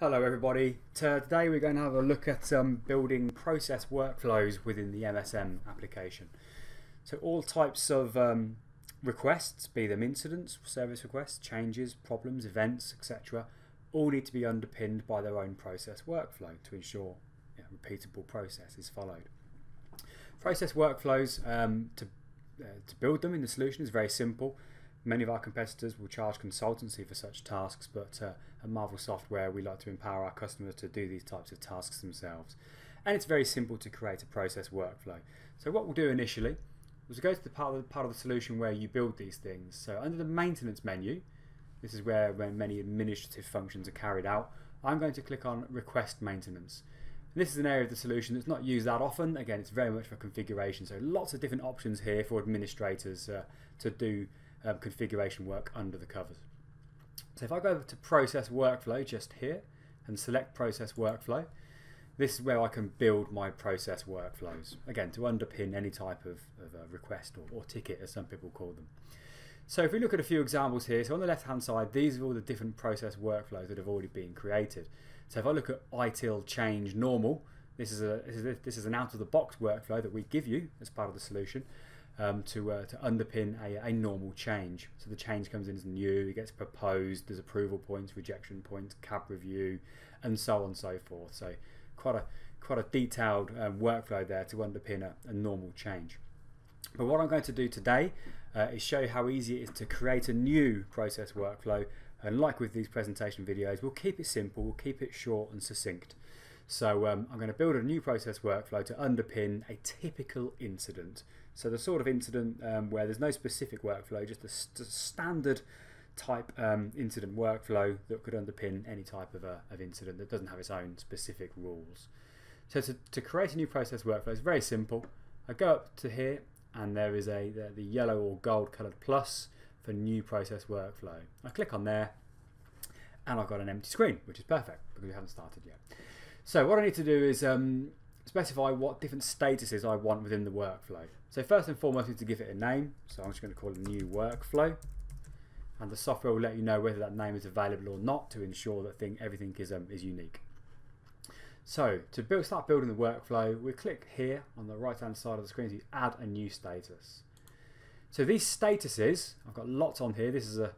Hello everybody, today we're going to have a look at building process workflows within the MSM application. So all types of requests, be them incidents, service requests, changes, problems, events, etc. all need to be underpinned by their own process workflow to ensure repeatable process is followed. Process workflows, to build them in the solution is very simple. Many of our competitors will charge consultancy for such tasks, but at Marval Software we like to empower our customers to do these types of tasks themselves. And it's very simple to create a process workflow. So what we'll do initially is go to the part of the solution where you build these things. So under the maintenance menu, this is where many administrative functions are carried out. I'm going to click on Request Maintenance. And this is an area of the solution that's not used that often. Again, it's very much for configuration, so lots of different options here for administrators to do configuration work under the covers. So if I go over to process workflow just here and select process workflow, this is where I can build my process workflows, again to underpin any type of request or ticket, as some people call them. So if we look at a few examples here, so on the left hand side these are all the different process workflows that have already been created. So if I look at ITIL change normal, this is an out of the box workflow that we give you as part of the solution. To underpin a normal change. So the change comes in as new, it gets proposed, there's approval points, rejection points, CAB review, and so on and so forth. So quite a detailed workflow there to underpin a normal change. But what I'm going to do today is show you how easy it is to create a new process workflow. And like with these presentation videos, we'll keep it simple, we'll keep it short and succinct. So I'm going to build a new process workflow to underpin a typical incident. So the sort of incident where there's no specific workflow, just a standard type incident workflow that could underpin any type of incident that doesn't have its own specific rules. So to create a new process workflow is very simple. I go up to here and there is the yellow or gold coloured plus for new process workflow. I click on there and I've got an empty screen, which is perfect because we haven't started yet. So what I need to do is specify what different statuses I want within the workflow. So first and foremost I need to give it a name. So I'm just going to call it new workflow, and the software will let you know whether that name is available or not to ensure that everything is unique. So to start building the workflow, we click here on the right hand side of the screen to add a new status. So these statuses, I've got lots on here, this is a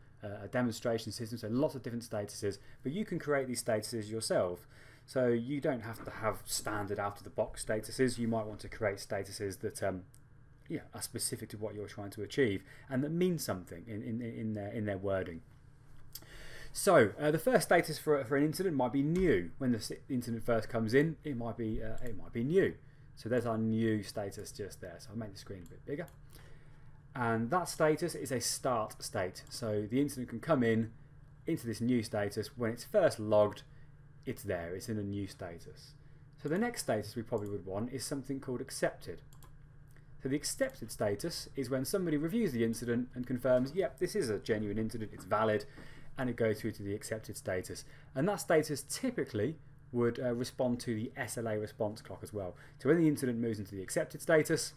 demonstration system, so lots of different statuses, but you can create these statuses yourself. So you don't have to have standard out-of-the-box statuses. You might want to create statuses that are specific to what you're trying to achieve and that mean something in their wording. So the first status for an incident might be new. When the incident first comes in, it might be new. So there's our new status just there. So I'll make the screen a bit bigger. And that status is a start state. So the incident can come in into this new status. When it's first logged, it's there, it's in a new status. So the next status we probably would want is something called accepted. So the accepted status is when somebody reviews the incident and confirms, yep, this is a genuine incident, it's valid, and it goes through to the accepted status. And that status typically would respond to the SLA response clock as well. So when the incident moves into the accepted status,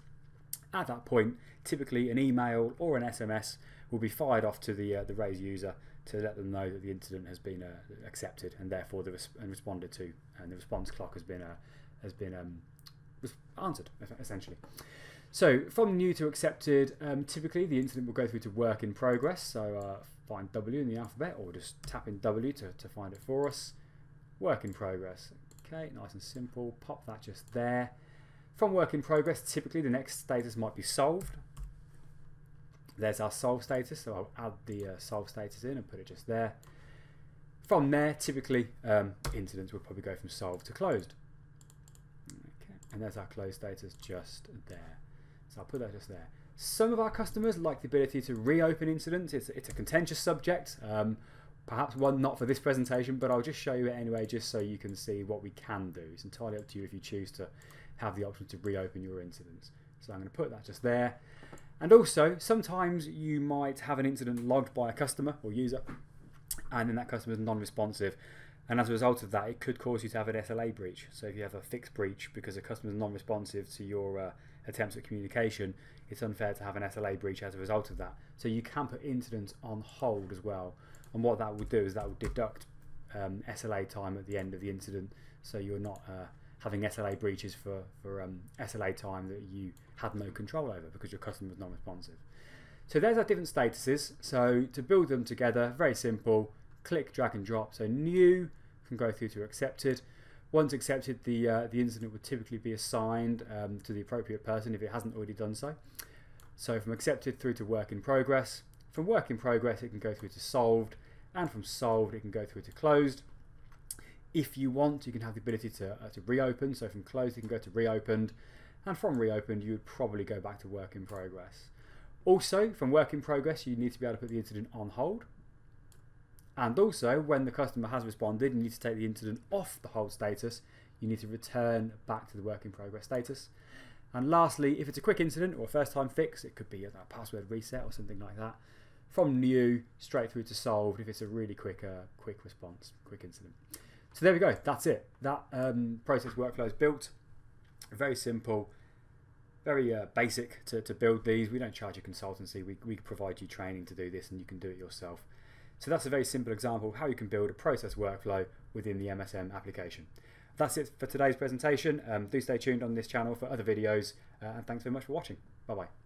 at that point typically an email or an SMS will be fired off to the raise user to let them know that the incident has been accepted and therefore responded to, and the response clock has been answered essentially. So from new to accepted, typically the incident will go through to work in progress. So find W in the alphabet, or just tap in W to find it for us. Work in progress. Okay, nice and simple. Pop that just there. From work in progress, typically the next status might be solved. There's our solve status, so I'll add the solve status in and put it just there. From there, typically incidents will probably go from solved to closed. Okay. And there's our closed status just there. So I'll put that just there. Some of our customers like the ability to reopen incidents. It's a contentious subject, perhaps one not for this presentation, but I'll just show you it anyway just so you can see what we can do. It's entirely up to you if you choose to have the option to reopen your incidents. So I'm going to put that just there. And also, sometimes you might have an incident logged by a customer or user, and then that customer is non-responsive. And as a result of that, it could cause you to have an SLA breach. So if you have a fixed breach because a customer is non-responsive to your attempts at communication, it's unfair to have an SLA breach as a result of that. So you can put incidents on hold as well. And what that will do is that will deduct SLA time at the end of the incident, so you're not having SLA breaches for SLA time that you have no control over because your customer is non-responsive. So there's our different statuses. So to build them together, very simple, click, drag and drop. So new can go through to accepted. Once accepted, the incident would typically be assigned to the appropriate person if it hasn't already done so. So from accepted through to work in progress. From work in progress, it can go through to solved, and from solved, it can go through to closed. If you want, you can have the ability to reopen. So from closed, you can go to reopened, and from reopened, you would probably go back to work in progress. Also, from work in progress, you need to be able to put the incident on hold. And also, when the customer has responded, you need to take the incident off the hold status. You need to return back to the work in progress status. And lastly, if it's a quick incident or a first time fix, it could be a password reset or something like that. From new straight through to solved if it's a really quick, quick response, quick incident. So there we go. That's it. That process workflow is built. Very simple, very basic to build these. We don't charge a consultancy. We provide you training to do this, and you can do it yourself. So that's a very simple example of how you can build a process workflow within the MSM application. That's it for today's presentation. Do stay tuned on this channel for other videos, and thanks very much for watching. Bye-bye.